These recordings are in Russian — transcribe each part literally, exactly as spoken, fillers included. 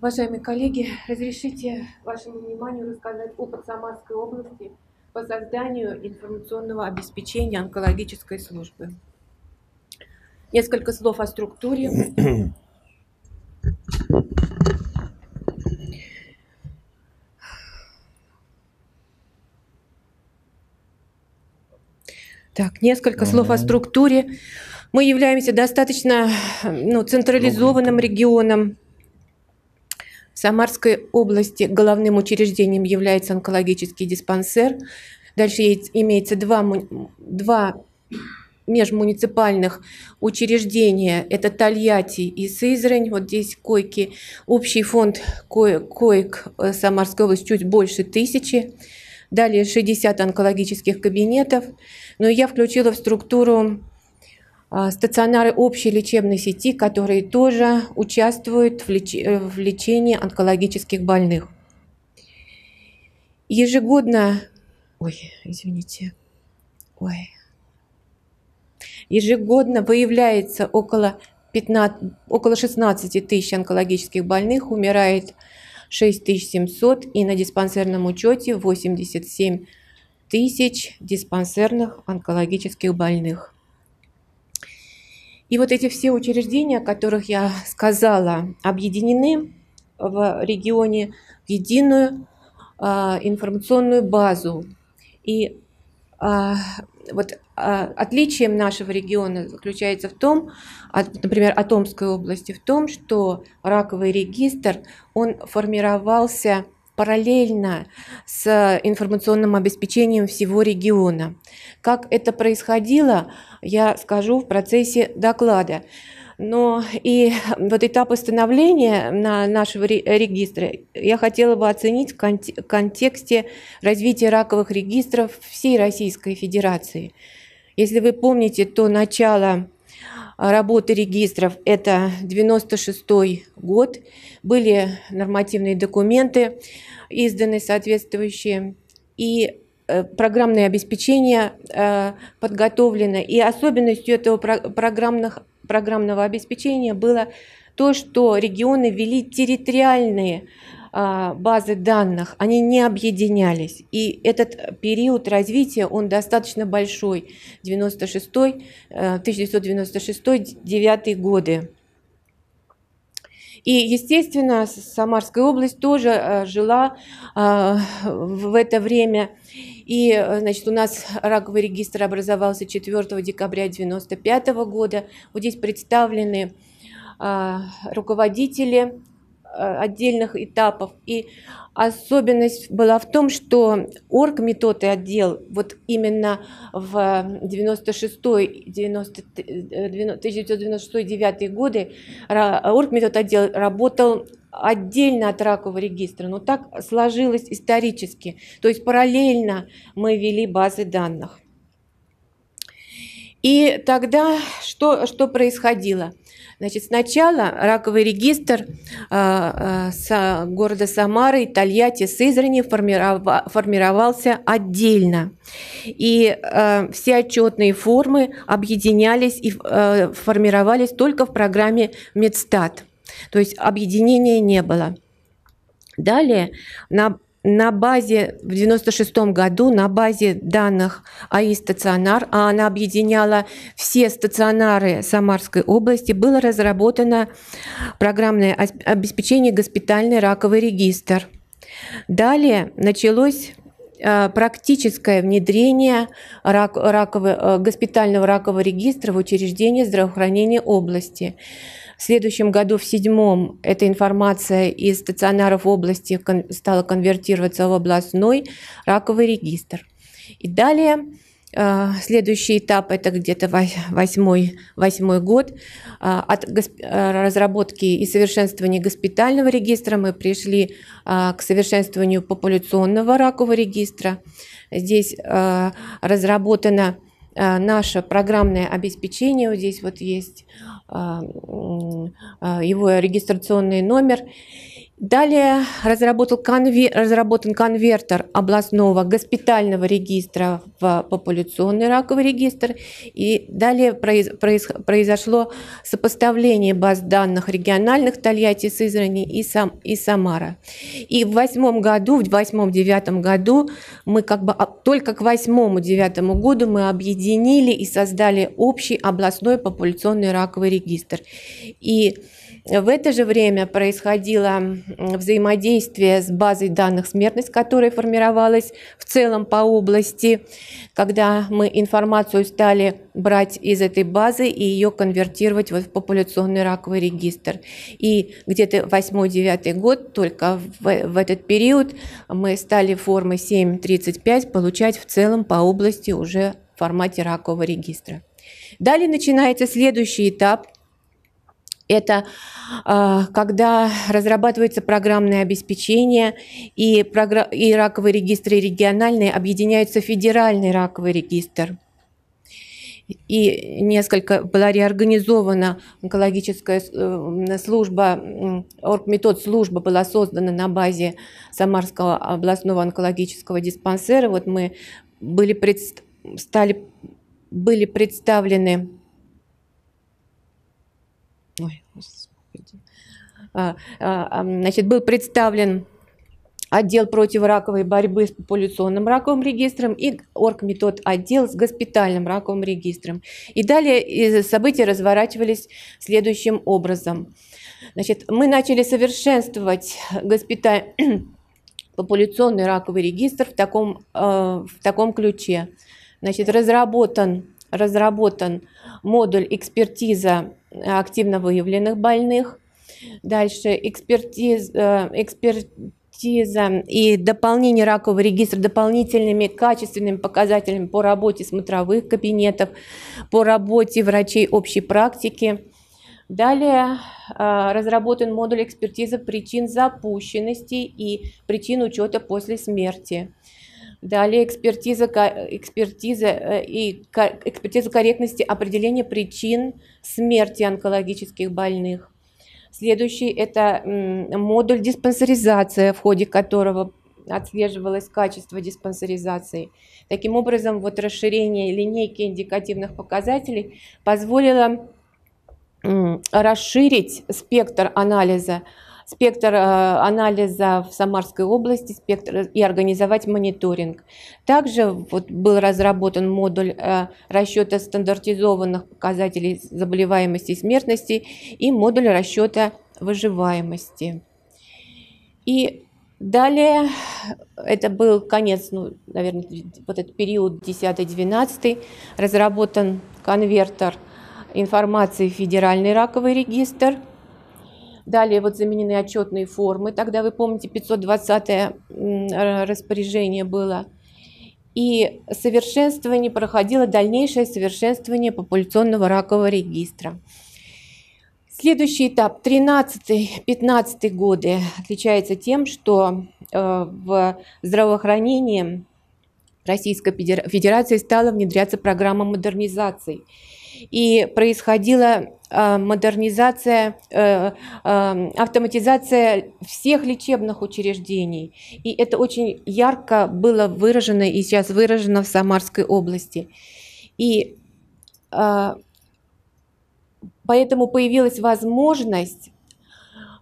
Уважаемые коллеги, разрешите вашему вниманию рассказать опыт Самарской области по созданию информационного обеспечения онкологической службы. Несколько слов о структуре. Так, несколько слов о структуре. Мы являемся достаточно ну, централизованным регионом. В Самарской области главным учреждением является онкологический диспансер. Дальше имеется два, два межмуниципальных учреждения. Это Тольятти и Сызрань. Вот здесь койки. Общий фонд коек Самарской области чуть больше тысячи. Далее шестьдесят онкологических кабинетов. Но я включила в структуру стационары общей лечебной сети, которые тоже участвуют в, леч... в лечении онкологических больных. Ежегодно... Ой, извините. Ой. Ежегодно выявляется около, пятнадцати... около шестнадцати тысяч онкологических больных, умирает шесть тысяч семьсот, и на диспансерном учете восемьдесят семь тысяч диспансерных онкологических больных. И вот эти все учреждения, о которых я сказала, объединены в регионе в единую а, информационную базу. И а, вот а, отличием нашего региона заключается в том, от, например, от Омской области, в том, что раковый регистр, он формировался параллельно с информационным обеспечением всего региона. Как это происходило, я скажу в процессе доклада. Но и вот этапы становления на нашего регистра я хотела бы оценить в контексте развития раковых регистров всей Российской Федерации. Если вы помните, то начало работы регистров – это девяносто шестой год, были нормативные документы, изданы соответствующие, и программное обеспечение подготовлено. И особенностью этого программных, программного обеспечения было то, что регионы ввели территориальные базы данных, они не объединялись. И этот период развития, он достаточно большой, девяносто шестой, тысяча девятьсот девяносто шестой — девяносто девятый годы. И, естественно, Самарская область тоже жила в это время. И, значит, у нас раковый регистр образовался четвёртого декабря девяносто пятого года. Вот здесь представлены руководители отдельных этапов. И особенность была в том, что оргметод и отдел вот именно в девяносто шестой — девяносто девятый годы оргметод отдел работал отдельно от ракового регистра, но так сложилось исторически, то есть параллельно мы вели базы данных. И тогда что, что происходило? Значит, сначала раковый регистр э, э, с города Самары, Тольятти, Сызрани формирова, формировался отдельно. И э, все отчетные формы объединялись и э, формировались только в программе Медстат. То есть объединения не было. Далее на На базе в девяносто шестом году на базе данных АИ «Стационар», а она объединяла все стационары Самарской области, было разработано программное обеспечение госпитальный раковый регистр. Далее началось практическое внедрение рак, ракового, госпитального ракового регистра в учреждения здравоохранения области. В следующем году, в седьмом, эта информация из стационаров области кон стала конвертироваться в областной раковый регистр. И далее э, следующий этап, это где-то восьмой, восьмой год, э, от разработки и совершенствования госпитального регистра мы пришли э, к совершенствованию популяционного ракового регистра. Здесь э, разработано наше программное обеспечение, вот здесь вот есть его регистрационный номер, Далее разработал конвер... разработан конвертер областного госпитального регистра в популяционный раковый регистр. И далее произ... Произ... произошло сопоставление баз данных региональных Тольятти, Сызрани и, Сам... и Самара. И в восьмом году, в восьмом-девятом году, мы как бы только к восьмому-девятому году мы объединили и создали общий областной популяционный раковый регистр. И в это же время происходило взаимодействие с базой данных смертность, которая формировалась в целом по области, когда мы информацию стали брать из этой базы и ее конвертировать в популяционный раковый регистр. И где-то восьмой-девятый год, только в, в этот период, мы стали формы семь тридцать пять получать в целом по области уже в формате ракового регистра. Далее начинается следующий этап. Это когда разрабатывается программное обеспечение, и, програ... и раковые регистры региональные объединяются в федеральный раковый регистр. И несколько была реорганизована онкологическая служба, оргметодслужба была создана на базе Самарского областного онкологического диспансера. Вот мы были, предст... стали... были представлены... Ой, значит, был представлен отдел противораковой борьбы с популяционным раковым регистром и оргметод отдел с госпитальным раковым регистром. И далее события разворачивались следующим образом. Значит, мы начали совершенствовать госпиталь... популяционный раковый регистр в таком, в таком ключе. Значит, разработан, разработан модуль экспертиза активно выявленных больных. Дальше экспертиз, экспертиза и дополнение ракового регистра дополнительными качественными показателями по работе смотровых кабинетов, по работе врачей общей практики. Далее разработан модуль экспертизы причин запущенности и причин учета после смерти. Далее экспертиза, экспертиза, и, экспертиза корректности определения причин смерти онкологических больных. Следующий – это модуль диспансеризация, в ходе которого отслеживалось качество диспансеризации. Таким образом, вот расширение линейки индикативных показателей позволило расширить спектр анализа спектр анализа в Самарской области спектр, и организовать мониторинг. Также вот был разработан модуль расчета стандартизованных показателей заболеваемости и смертности и модуль расчета выживаемости. И далее, это был конец, ну, наверное, вот этот период десятый-двенадцатый, разработан конвертер информации в федеральный раковый регистр. Далее вот заменены отчетные формы, тогда вы помните пятьсот двадцатое распоряжение было. И совершенствование проходило, дальнейшее совершенствование популяционного ракового регистра. Следующий этап, тринадцатый-пятнадцатый годы, отличается тем, что в здравоохранении Российской Федерации стала внедряться программа модернизации. И происходила модернизация, автоматизация всех лечебных учреждений. И это очень ярко было выражено и сейчас выражено в Самарской области. И поэтому появилась возможность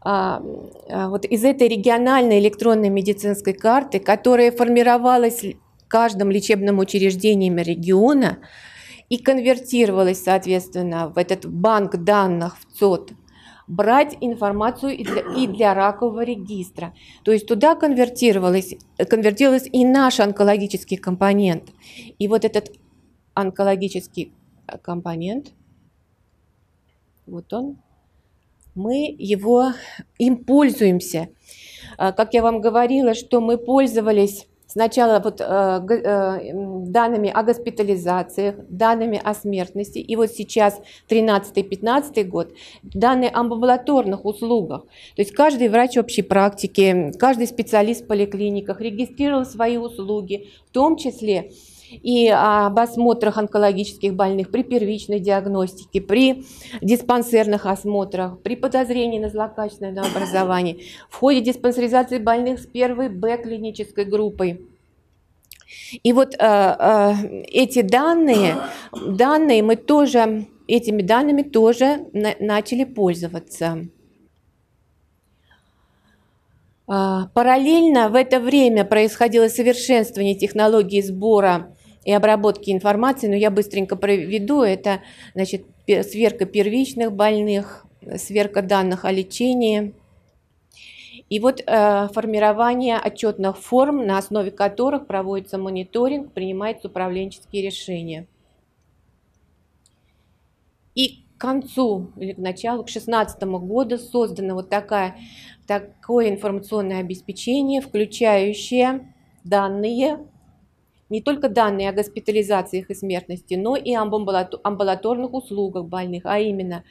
вот из этой региональной электронной медицинской карты, которая формировалась в каждом лечебном учреждении региона, и конвертировалось, соответственно, в этот банк данных, в ЦОД, брать информацию и для, и для ракового регистра. То есть туда конвертировалось, конвертировалось и наш онкологический компонент. И вот этот онкологический компонент, вот он, мы его, им пользуемся. Как я вам говорила, что мы пользовались... Сначала вот, э, э, данными о госпитализациях, данными о смертности, и вот сейчас тринадцатый-пятнадцатый год, данные об амбулаторных услугах. То есть каждый врач общей практики, каждый специалист в поликлиниках регистрировал свои услуги, в том числе и об осмотрах онкологических больных при первичной диагностике, при диспансерных осмотрах, при подозрении на злокачественное новообразование, в ходе диспансеризации больных с первой Б клинической группой. И вот э, э, эти данные, данные мы тоже, этими данными тоже на, начали пользоваться. Э, параллельно в это время происходило совершенствование технологии сбора и обработки информации, но я быстренько проведу. Это, значит, сверка первичных больных, сверка данных о лечении. И вот э, формирование отчетных форм, на основе которых проводится мониторинг, принимаются управленческие решения. И к концу, или к началу, к две тысячи шестнадцатому году создано вот такая, такое информационное обеспечение, включающее данные, не только данные о госпитализациях и смертности, но и об амбулаторных услугах больных, а именно...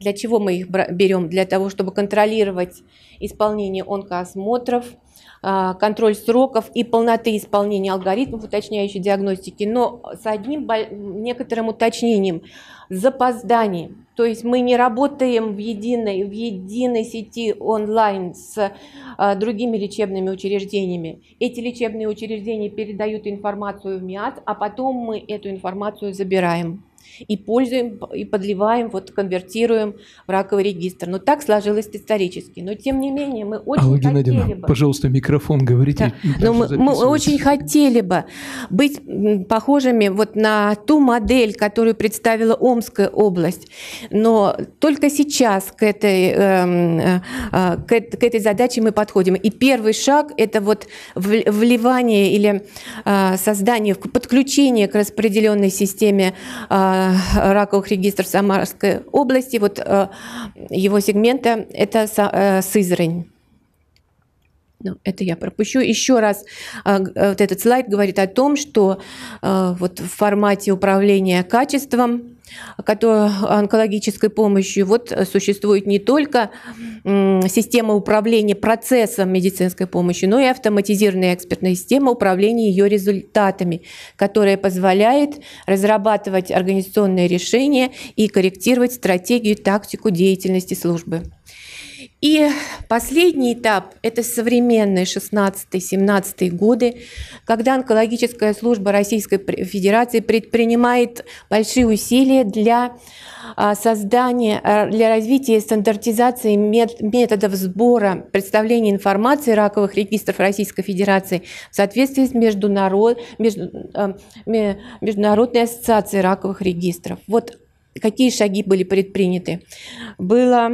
Для чего мы их берем? Для того, чтобы контролировать исполнение онкоосмотров, контроль сроков и полноты исполнения алгоритмов уточняющей диагностики, но с одним некоторым уточнением – запозданием. То есть мы не работаем в единой, в единой сети онлайн с другими лечебными учреждениями. Эти лечебные учреждения передают информацию в МИАТ, а потом мы эту информацию забираем и пользуем, и подливаем, вот конвертируем в раковый регистр. Но так сложилось исторически. Но тем не менее мы очень Алла хотели Геннадьевна, бы... пожалуйста, микрофон говорите. Да. Но мы, мы очень хотели бы быть похожими вот на ту модель, которую представила Омская область. Но только сейчас к этой, э, э, к, к этой задаче мы подходим. И первый шаг – это вот вливание или э, создание, подключение к распределенной системе э, раковых регистров Самарской области, вот его сегмента, это Сызрань. Ну, это я пропущу. Еще раз, вот этот слайд говорит о том, что вот в формате управления качеством онкологической помощью вот существует не только система управления процессом медицинской помощи, но и автоматизированная экспертная система управления ее результатами, которая позволяет разрабатывать организационные решения и корректировать стратегию и тактику деятельности службы. И последний этап – это современные шестнадцатый-семнадцатый годы, когда онкологическая служба Российской Федерации предпринимает большие усилия для создания, для развития и стандартизации методов сбора, представления информации раковых регистров Российской Федерации в соответствии с международ, между, Международной ассоциацией раковых регистров. Вот какие шаги были предприняты. Было...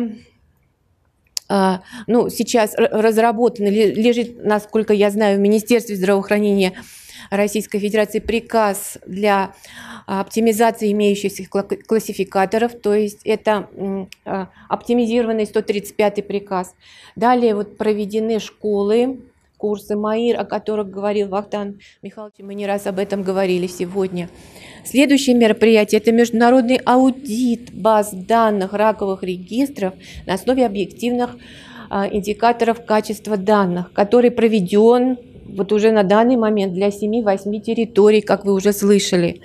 Ну, сейчас разработан, лежит, насколько я знаю, в Министерстве здравоохранения Российской Федерации приказ для оптимизации имеющихся классификаторов, то есть это оптимизированный сто тридцать пятый приказ. Далее вот проведены школы, курсы МАИР, о которых говорил Вахтанг Михайлович, мы не раз об этом говорили сегодня. Следующее мероприятие – это международный аудит баз данных раковых регистров на основе объективных а, индикаторов качества данных, который проведен вот уже на данный момент для семи-восьми территорий, как вы уже слышали.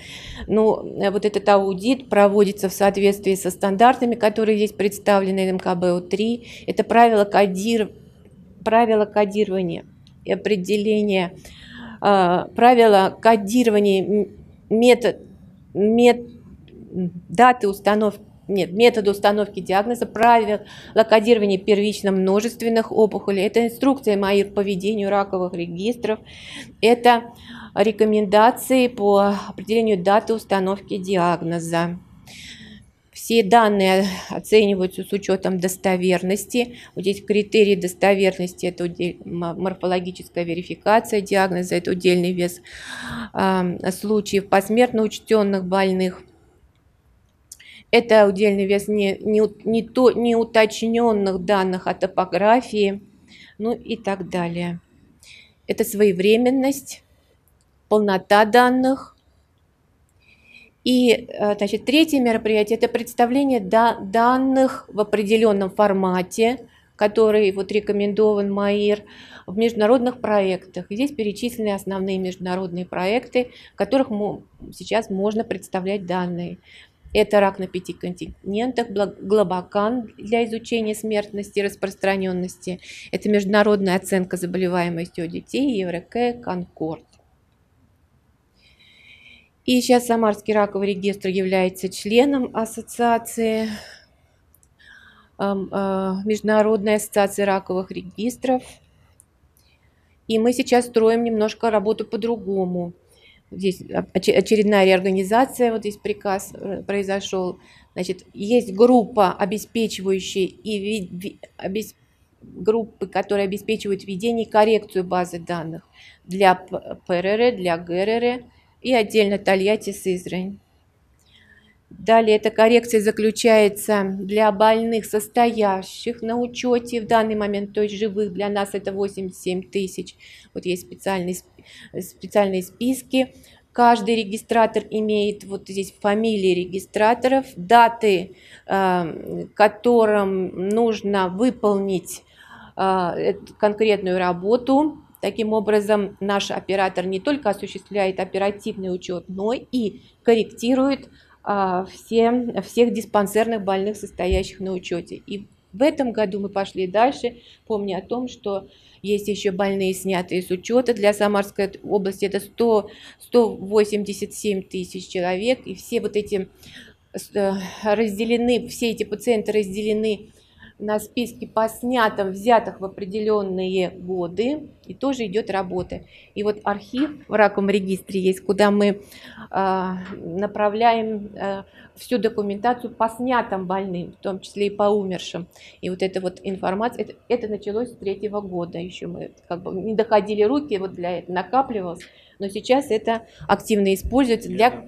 Но вот этот аудит проводится в соответствии со стандартами, которые здесь представлены, эм ка бэ о три. Это правила, кодир... правила кодирования и определения, а, правила кодирования метод Мет, даты установки, нет, методы установки диагноза, правила кодирования первично-множественных опухолей, это инструкция МАИР по ведению раковых регистров, это рекомендации по определению даты установки диагноза. Все данные оцениваются с учетом достоверности. Вот здесь критерии достоверности – это морфологическая верификация диагноза, это удельный вес э, случаев посмертно учтенных больных. Это удельный вес не, не, не то, неуточненных данных о топографии, ну и так далее. Это своевременность, полнота данных. И, значит, третье мероприятие – это представление данных в определенном формате который вот рекомендован МАИР, в международных проектах. И здесь перечислены основные международные проекты, в которых сейчас можно представлять данные. Это рак на пяти континентах, Глобокан для изучения смертности и распространенности. Это международная оценка заболеваемости у детей, Еврекэ, Конкорд. И сейчас Самарский раковый регистр является членом ассоциации, Международной ассоциации раковых регистров. И мы сейчас строим немножко работу по-другому. Здесь очередная реорганизация, вот здесь приказ произошел. Значит, есть группа, обеспечивающая и ви, обесп, группы, которые обеспечивают введение и коррекцию базы данных для ПРР, для ГРР и отдельно Тольятти, Сызрань. Далее эта коррекция заключается для больных, состоящих на учете в данный момент, то есть живых. Для нас это восемьдесят семь тысяч. Вот есть специальные, специальные списки. Каждый регистратор имеет вот здесь фамилии регистраторов, даты, которым нужно выполнить конкретную работу. Таким образом, наш оператор не только осуществляет оперативный учет, но и корректирует Все, всех диспансерных больных, состоящих на учете. И в этом году мы пошли дальше, помня о том, что есть еще больные, снятые с учета. Для Самарской области это сто восемьдесят семь тысяч человек. И все вот эти разделены, все эти пациенты разделены на списке по снятым, взятых в определенные годы, и тоже идет работа. И вот архив в раковом регистре есть, куда мы э, направляем э, всю документацию по снятым больным, в том числе и по умершим. И вот эта вот информация, это, это началось с третьего года, еще мы как бы не доходили руки, вот для этого накапливалось, но сейчас это активно используется для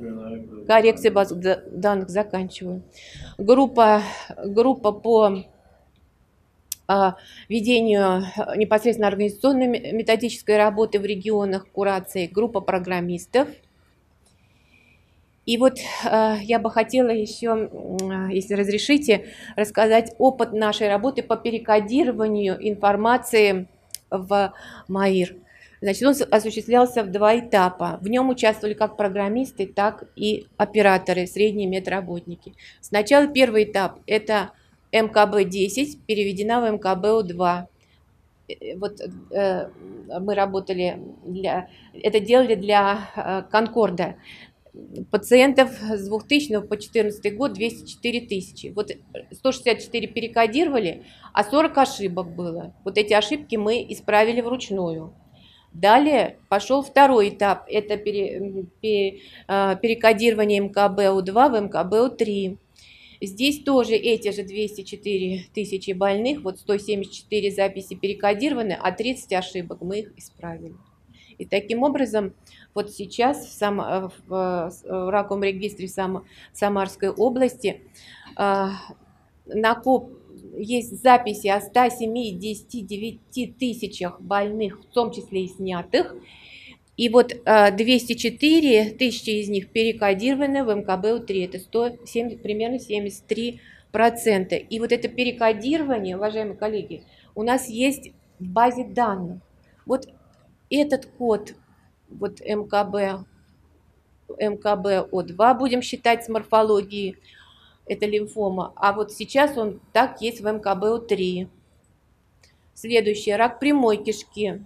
коррекции баз данных. Заканчиваю. Группа, группа по ведению непосредственно организационной методической работы в регионах, курации, группа программистов. И вот я бы хотела еще, если разрешите, рассказать опыт нашей работы по перекодированию информации в МАИР. Значит, он осуществлялся в два этапа. В нем участвовали как программисты, так и операторы, средние медработники. Сначала первый этап – это эм ка бэ десять переведена в эм ка бэ о два. Вот, э, мы работали, для, это делали для э, Конкорда. Пациентов с двухтысячного по две тысячи четырнадцатый год двести четыре тысячи. Вот сто шестьдесят четыре перекодировали, а сорок ошибок было. Вот эти ошибки мы исправили вручную. Далее пошел второй этап. Это пере, пере, э, перекодирование эм ка бэ о два в эм ка бэ о три. Здесь тоже эти же двести четыре тысячи больных, вот сто семьдесят четыре записи перекодированы, а тридцать ошибок мы их исправили. И таким образом, вот сейчас в, сам, в, в, в раковом регистре сам, Самарской области э, накоп, есть записи о ста семидесяти девяти тысячах больных, в том числе и снятых. И вот двести четыре тысячи из них перекодированы в эм ка бэ о три, это сто семь, примерно семьдесят три процента. И вот это перекодирование, уважаемые коллеги, у нас есть в базе данных. Вот этот код, вот эм ка бэ о два будем считать с морфологии, это лимфома, а вот сейчас он так есть в эм ка бэ о три. Следующий, рак прямой кишки.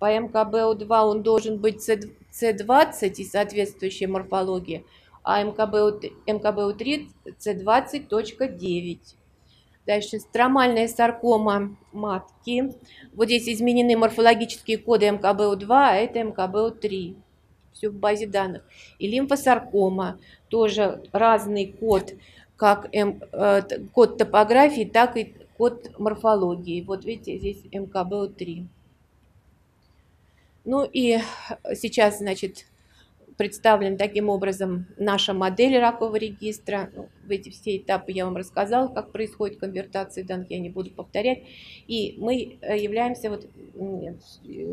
По эм ка бэ о два он должен быть цэ двадцать и соответствующей морфологии, а эм ка бэ о три цэ двадцать точка девять. Дальше стромальная саркома матки. Вот здесь изменены морфологические коды эм ка бэ о два, а это эм ка бэ о три. Все в базе данных. И лимфосаркома. Тоже разный код, как М, э, код топографии, так и код морфологии. Вот видите, здесь эм ка бэ о три. Ну и сейчас, значит, представлен таким образом наша модель ракового регистра. Ну, в эти все этапы я вам рассказала, как происходит конвертация данных, я не буду повторять. И мы являемся вот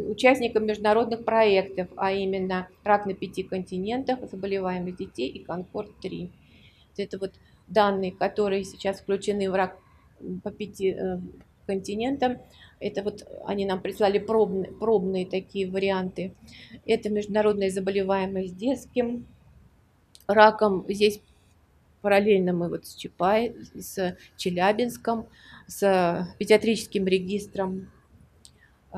участником международных проектов, а именно рак на пяти континентах, заболеваемость детей и Конкорд три. Это вот данные, которые сейчас включены в рак по пяти континентам. Это вот они нам прислали пробные, пробные такие варианты. Это международная заболеваемость детским раком. Здесь параллельно мы вот с Чапай, с Челябинском, с педиатрическим регистром э,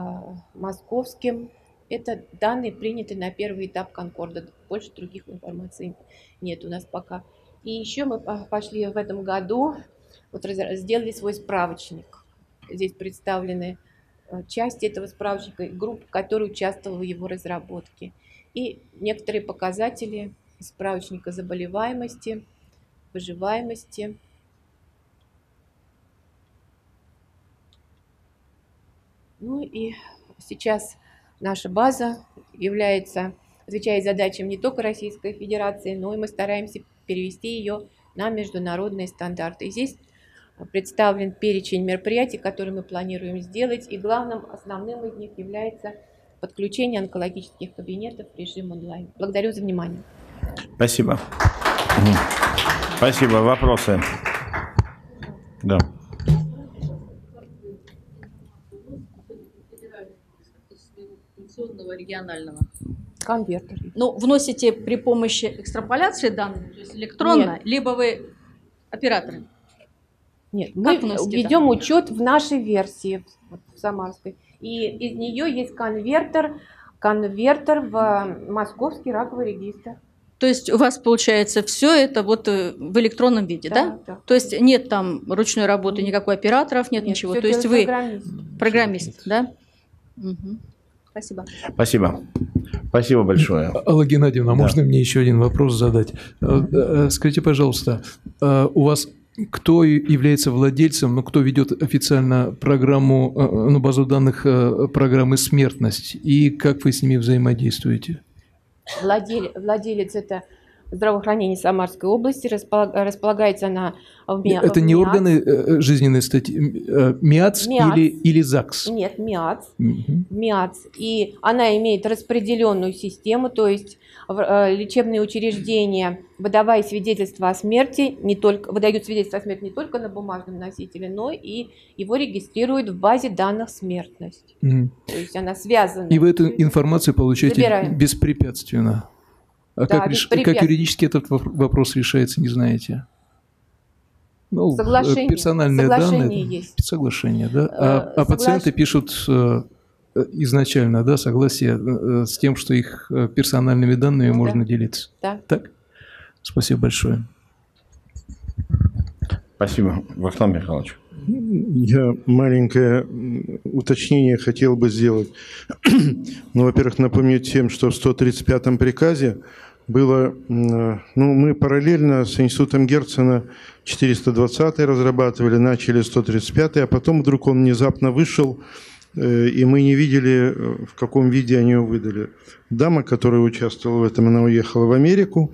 московским. Это данные приняты на первый этап Конкорда. Больше других информаций нет у нас пока. И еще мы пошли в этом году, вот сделали свой справочник. Здесь представлены части этого справочника и группы, которые участвовали в его разработке. И некоторые показатели справочника заболеваемости, выживаемости. Ну и сейчас наша база является, отвечает задачам не только Российской Федерации, но и мы стараемся перевести ее на международные стандарты. И здесь представлен перечень мероприятий, которые мы планируем сделать, и главным, основным из них является подключение онкологических кабинетов в режим онлайн. Благодарю за внимание. Спасибо. Спасибо. Вопросы? Да. Регионального. Конвертер. Ну, вносите при помощи экстраполяции данных, то есть электронно, Нет. либо вы операторы? Нет, как мы ведем данные? Учет в нашей версии, вот, в самарской, и из нее есть конвертер, конвертер в московский раковый регистр. То есть у вас получается все это вот в электронном виде, да? да? да. То есть нет там ручной работы, нет. никакой операторов, нет, нет ничего. То есть вы программист, программист да? Угу. Спасибо. Спасибо. Спасибо большое. Алла Геннадьевна, да. можно мне еще один вопрос задать? Скажите, пожалуйста, у вас кто является владельцем, ну, кто ведет официально программу, ну, базу данных программы «Смертность» и как вы с ними взаимодействуете? Владель, владелец – это здравоохранение Самарской области, располагается она в МИАЦ. Это не органы жизненной статьи, МИАЦ, МИАЦ. Или, или ЗАГС? Нет, МИАЦ. Угу. МИАЦ. И она имеет распределенную систему, то есть лечебные учреждения, выдавая свидетельство о смерти, не только, выдают свидетельство о смерти не только на бумажном носителе, но и его регистрируют в базе данных «Смертность». Угу. То есть она связана. И вы эту информацию получаете Забираем. беспрепятственно? А да, как, реш... как юридически этот вопрос решается, не знаете? Ну, соглашение. Персональные соглашение данные. Есть. Соглашение, да? А, Соглаш... а пациенты пишут изначально, да, согласие с тем, что их персональными данными ну, можно да. делиться. Да. Так? Спасибо большое. Спасибо, Вахтанг Михайлович. Я маленькое уточнение хотел бы сделать. Ну, во-первых, напомню тем, что в сто тридцать пятом приказе было, ну, мы параллельно с институтом Герцена четыреста двадцатый разрабатывали, начали сто тридцать пятый, а потом вдруг он внезапно вышел, и мы не видели, в каком виде они его выдали. Дама, которая участвовала в этом, она уехала в Америку,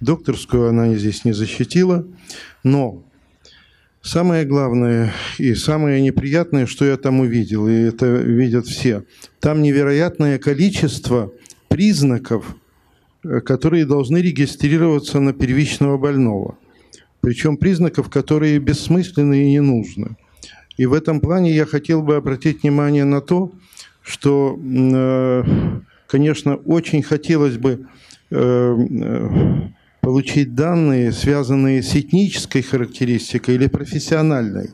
докторскую она здесь не защитила, но... Самое главное и самое неприятное, что я там увидел, и это видят все, там невероятное количество признаков, которые должны регистрироваться на первичного больного. Причем признаков, которые бессмысленны и не нужны. И в этом плане я хотел бы обратить внимание на то, что, конечно, очень хотелось бы... получить данные, связанные с этнической характеристикой или профессиональной.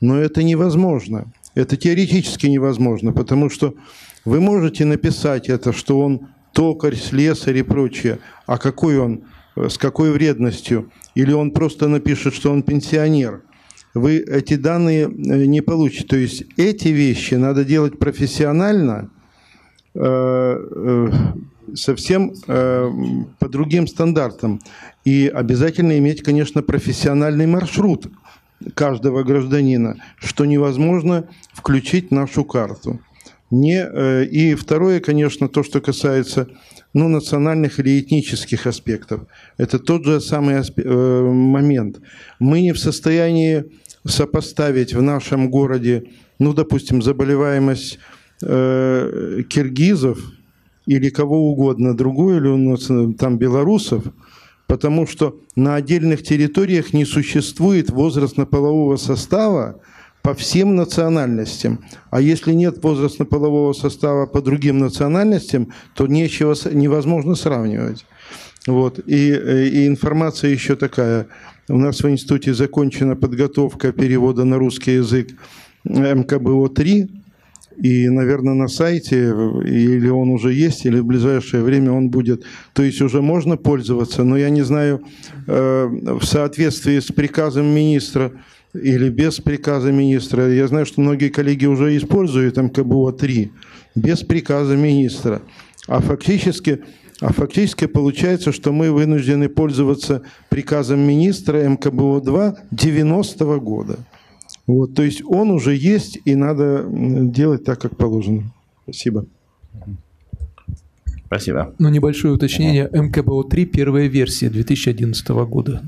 Но это невозможно. Это теоретически невозможно, потому что вы можете написать это, что он токарь, слесарь и прочее, а какой он, с какой вредностью, или он просто напишет, что он пенсионер. Вы эти данные не получите. То есть эти вещи надо делать профессионально, совсем э, по другим стандартам. И обязательно иметь, конечно, профессиональный маршрут каждого гражданина, что невозможно включить нашу карту. Не, э, и второе, конечно, то, что касается ну, национальных или этнических аспектов. Это тот же самый аспе- э, момент. Мы не в состоянии сопоставить в нашем городе, ну, допустим, заболеваемость э, киргизов, или кого угодно, другую, или у нас там белорусов, потому что на отдельных территориях не существует возрастно-полового состава, по всем национальностям. А если нет возрастно-полового состава по другим национальностям, то нечего, невозможно сравнивать. Вот. И, и информация еще такая. У нас в институте закончена подготовка перевода на русский язык эм ка бэ о три. И, наверное, на сайте, или он уже есть, или в ближайшее время он будет. То есть уже можно пользоваться, но я не знаю, в соответствии с приказом министра или без приказа министра. Я знаю, что многие коллеги уже используют эм ка бэ о три без приказа министра. А фактически, а фактически получается, что мы вынуждены пользоваться приказом министра эм ка бэ о два девяностого года. Вот, то есть он уже есть, и надо делать так, как положено. Спасибо. Спасибо. Ну, небольшое уточнение. эм ка бэ о три, первая версия две тысячи одиннадцатого года.